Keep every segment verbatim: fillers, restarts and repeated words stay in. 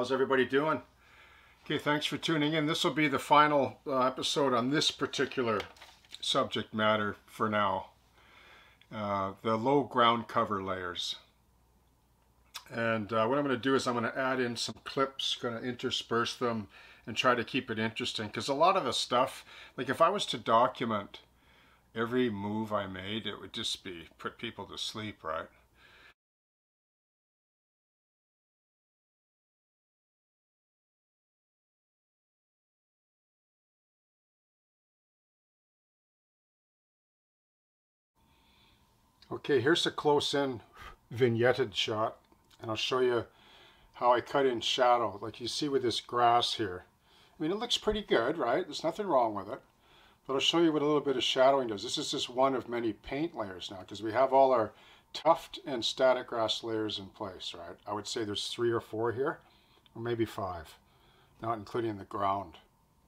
How's everybody doing? Okay, thanks for tuning in. This will be the final uh, episode on this particular subject matter for now. Uh, the low ground cover layers. And uh, what I'm going to do is I'm going to add in some clips, going to intersperse them and try to keep it interesting. Because a lot of the stuff, like if I was to document every move I made, it would just be put people to sleep, right? Okay, here's a close-in vignetted shot, and I'll show you how I cut in shadow. Like you see with this grass here. I mean, it looks pretty good, right? There's nothing wrong with it. But I'll show you what a little bit of shadowing does. This is just one of many paint layers now, because we have all our tuft and static grass layers in place, right? I would say there's three or four here, or maybe five, not including the ground.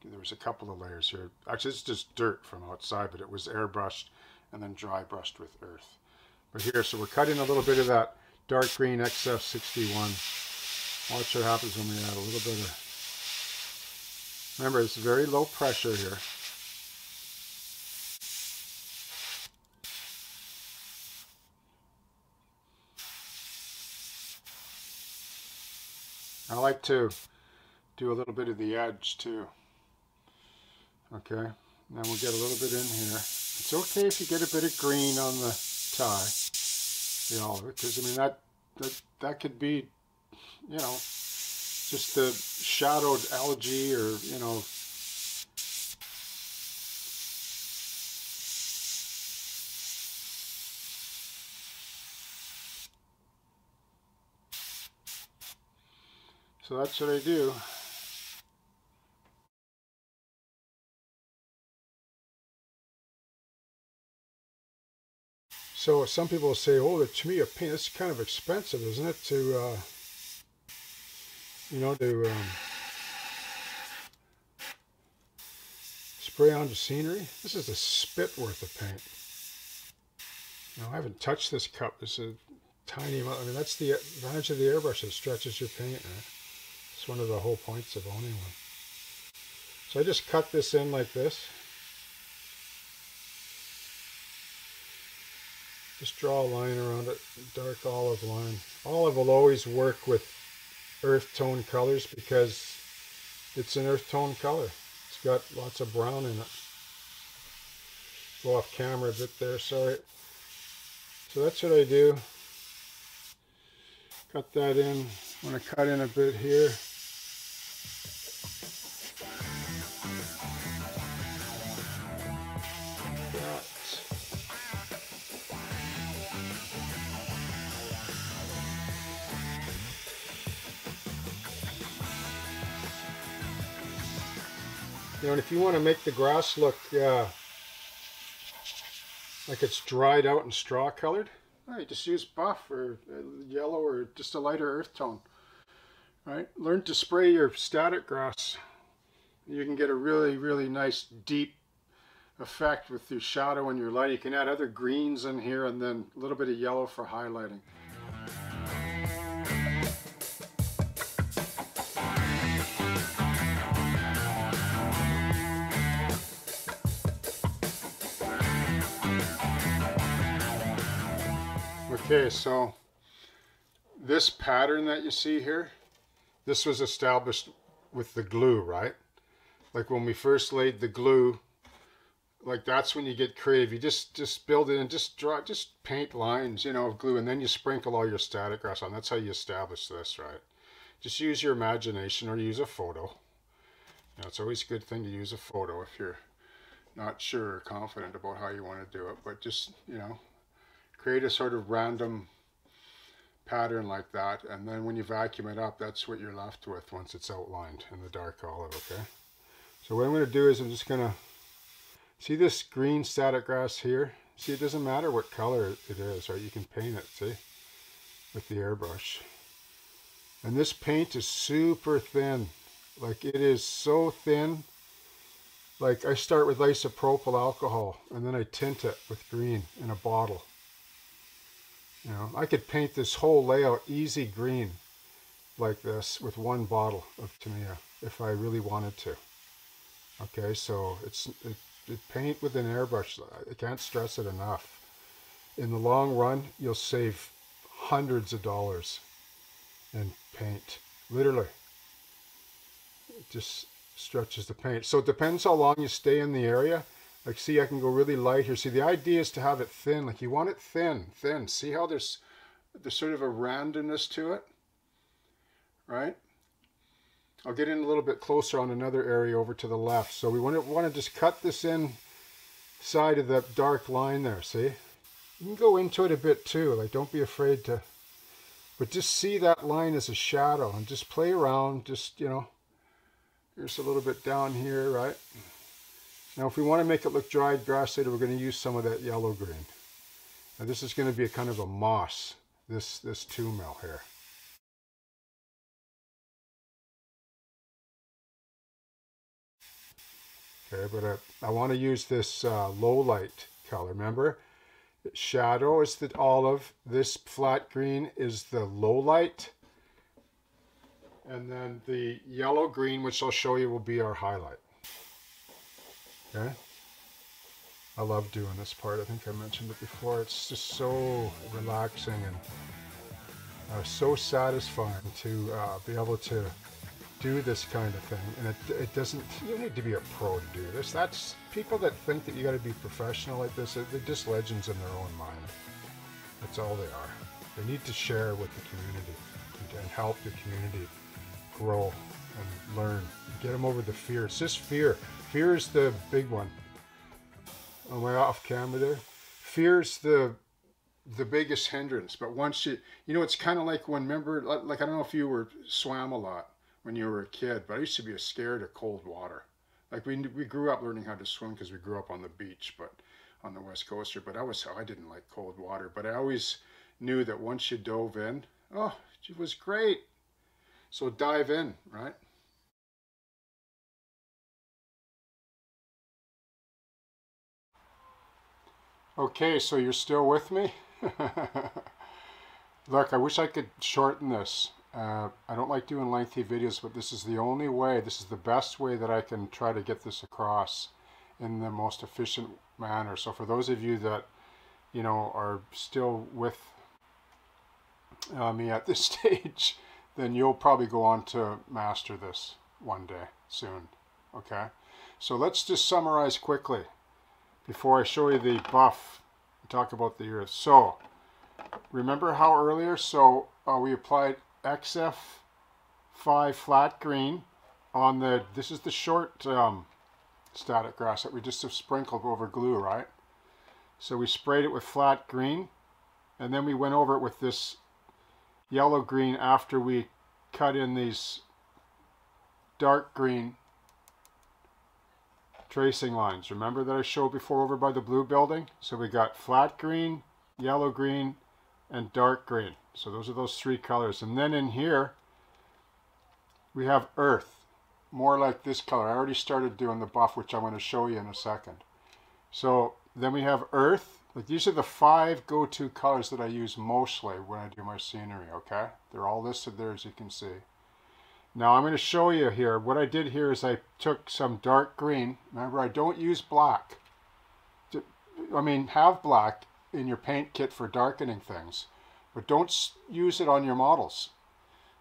There was a couple of layers here. Actually, it's just dirt from outside, but it was airbrushed and then dry brushed with earth. But here, so we're cutting a little bit of that dark green X F sixty-one. Watch what happens when we add a little bit of... Remember, it's very low pressure here. I like to do a little bit of the edge too. Okay, and then we'll get a little bit in here. It's okay if you get a bit of green on the tie, you know, because I mean that that that could be, you know, just the shadowed algae or, you know, so that's what I do. So some people will say, oh, to me, a paint, it's kind of expensive, isn't it, to, uh, you know, to um, spray onto scenery? This is a spit worth of paint. Now, I haven't touched this cup. This is a tiny amount. I mean, that's the advantage of the airbrush. That stretches your paint. Right? It's one of the whole points of owning one. So I just cut this in like this. Just draw a line around it, dark olive line. Olive will always work with earth tone colors because it's an earth tone color. It's got lots of brown in it. Go off camera a bit there, sorry. So that's what I do. Cut that in. I'm going to cut in a bit here. You know, and if you want to make the grass look uh, like it's dried out and straw colored, well, you just use buff or yellow or just a lighter earth tone. All right? Learn to spray your static grass. You can get a really, really nice deep effect with your shadow and your light. You can add other greens in here and then a little bit of yellow for highlighting. Okay, so this pattern that you see here, this was established with the glue, right? Like when we first laid the glue, like that's when you get creative. You just just build it and just draw, just paint lines, you know, of glue, and then you sprinkle all your static grass on. That's how you establish this, right? Just use your imagination or use a photo. You know, it's always a good thing to use a photo if you're not sure or confident about how you want to do it, but just, you know, create a sort of random pattern like that, and then when you vacuum it up, that's what you're left with once it's outlined in the dark olive, okay? So what I'm going to do is I'm just going to, see this green static grass here? See, it doesn't matter what color it is, right? You can paint it, see, with the airbrush. And this paint is super thin. Like, it is so thin. Like, I start with isopropyl alcohol, and then I tint it with green in a bottle. You know, I could paint this whole layout easy green like this with one bottle of Tamiya if I really wanted to. Okay, so it's it, it paint with an airbrush. I can't stress it enough. In the long run, you'll save hundreds of dollars in paint. Literally, it just stretches the paint. So it depends how long you stay in the area. Like, see, I can go really light here. See, the idea is to have it thin. Like, you want it thin, thin. See how there's there's sort of a randomness to it, right? I'll get in a little bit closer on another area over to the left. So we want to want to just cut this in side of that dark line there. See, you can go into it a bit too. Like, don't be afraid to, but just see that line as a shadow and just play around. Just, you know, here's a little bit down here, right? Now, if we want to make it look dried grass later, we're going to use some of that yellow green. Now, this is going to be a kind of a moss. This this two mil here. Okay, but I, I want to use this uh, low light color. Remember, shadow is the olive. This flat green is the low light. And then the yellow green, which I'll show you, will be our highlight. Okay. I love doing this part. I think I mentioned it before. It's just so relaxing and uh, so satisfying to uh, be able to do this kind of thing, and it, it doesn't, you need to be a pro to do this. That's people that think that you got to be professional like this, they're just legends in their own mind. That's all they are. They need to share with the community and, and help the community grow and learn. Get them over the fear. It's just fear. Fear is the big one. Am I off camera there? Fear's the the biggest hindrance. But once you, you know, it's kind of like when, remember, like, I don't know if you were swam a lot when you were a kid, but I used to be scared of cold water. Like, we we grew up learning how to swim because we grew up on the beach, but on the West Coast. But I was I didn't like cold water. But I always knew that once you dove in, oh, it was great. So dive in, right? Okay, so you're still with me? Look, I wish I could shorten this. Uh, I don't like doing lengthy videos, but this is the only way, this is the best way that I can try to get this across in the most efficient manner. So for those of you that, you know, are still with uh, me at this stage, then you'll probably go on to master this one day soon. Okay, so let's just summarize quickly before I show you the buff and talk about the earth. So remember how earlier, so uh, we applied X F five flat green on the, this is the short um, static grass that we just have sprinkled over glue, right? So we sprayed it with flat green, and then we went over it with this yellow green after we cut in these dark green tracing lines. Remember that I showed before over by the blue building? So we got flat green, yellow green, and dark green. So those are those three colors. And then in here, we have earth, more like this color. I already started doing the buff, which I'm going to show you in a second. So then we have earth. Like, these are the five go-to colors that I use mostly when I do my scenery, okay? They're all listed there, as you can see. Now I'm going to show you here. What I did here is I took some dark green. Remember, I don't use black. I mean, have black in your paint kit for darkening things, but don't use it on your models.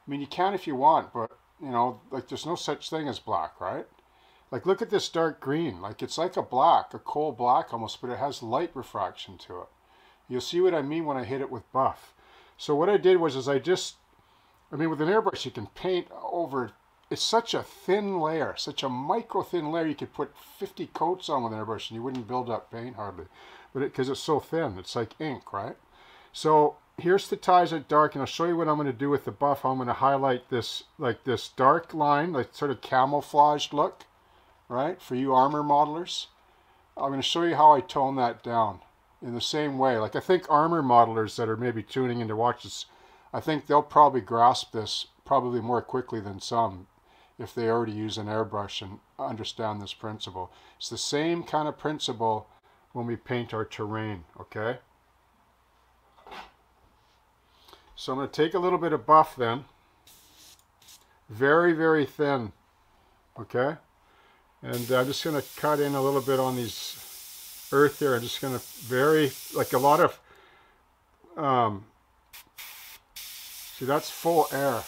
I mean, you can if you want, but, you know, like, there's no such thing as black, right? Like, look at this dark green. Like, it's like a black, a coal black almost, but it has light refraction to it. You'll see what I mean when I hit it with buff. So what I did was is I just, I mean, with an airbrush, you can paint over, it's such a thin layer, such a micro thin layer, you could put fifty coats on with an airbrush and you wouldn't build up paint hardly, but because it, it's so thin, it's like ink, right? So here's the ties at dark, and I'll show you what I'm going to do with the buff. I'm going to highlight this, like this dark line, like sort of camouflaged look, right? For you armor modelers, I'm going to show you how I tone that down in the same way. Like, I think armor modelers that are maybe tuning in to watch this, I think they'll probably grasp this probably more quickly than some if they already use an airbrush and understand this principle. It's the same kind of principle when we paint our terrain, okay? So I'm going to take a little bit of buff then, very, very thin, okay? And I'm just going to cut in a little bit on these earth here. I'm just going to very, like a lot of, um, see, that's full air.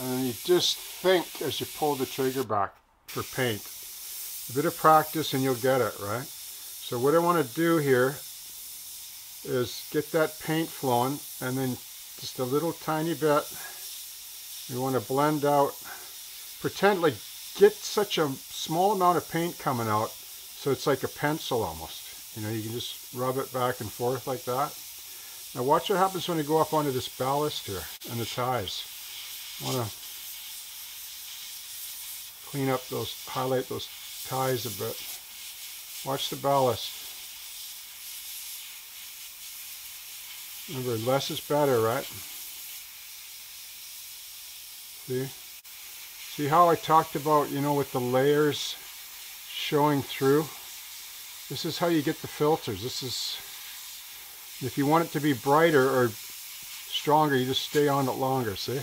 And then you just think as you pull the trigger back for paint. A bit of practice and you'll get it, right? So what I want to do here is get that paint flowing, and then just a little tiny bit. You want to blend out, pretend like, get such a small amount of paint coming out, so it's like a pencil almost. You know, you can just rub it back and forth like that. Now watch what happens when you go up onto this ballast here and the ties. I want to clean up those, highlight those ties a bit. Watch the ballast. Remember, less is better, right? See? See how I talked about, you know, with the layers showing through? This is how you get the filters. This is, if you want it to be brighter or stronger, you just stay on it longer, see?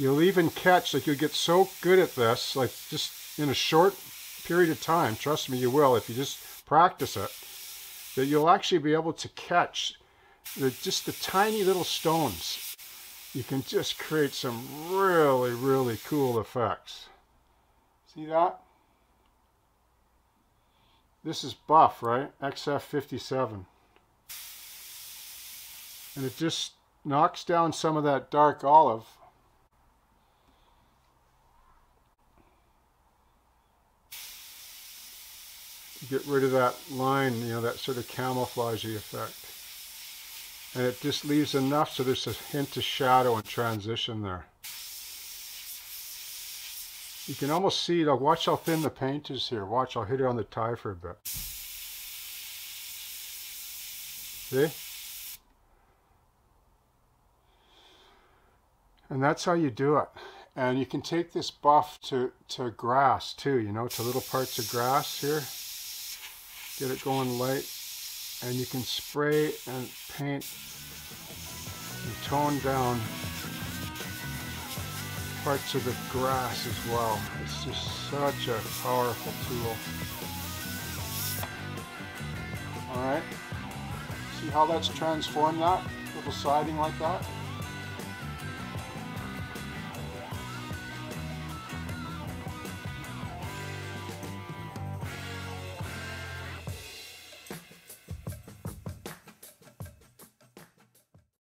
You'll even catch, like you'll get so good at this, like just in a short period of time, trust me you will, if you just practice it, that you'll actually be able to catch the, just the tiny little stones. You can just create some really, really cool effects. See that? This is buff, right? X F fifty-seven. And it just knocks down some of that dark olive. Get rid of that line, you know, that sort of camouflagey effect. And it just leaves enough so there's a hint of shadow and transition there. You can almost see, like, watch how thin the paint is here. Watch, I'll hit it on the tie for a bit. See? And that's how you do it. And you can take this buff to, to grass too, you know, to little parts of grass here. Get it going light, and you can spray and paint and tone down parts of the grass as well. It's just such a powerful tool. All right, see how that's transformed that? Little siding like that?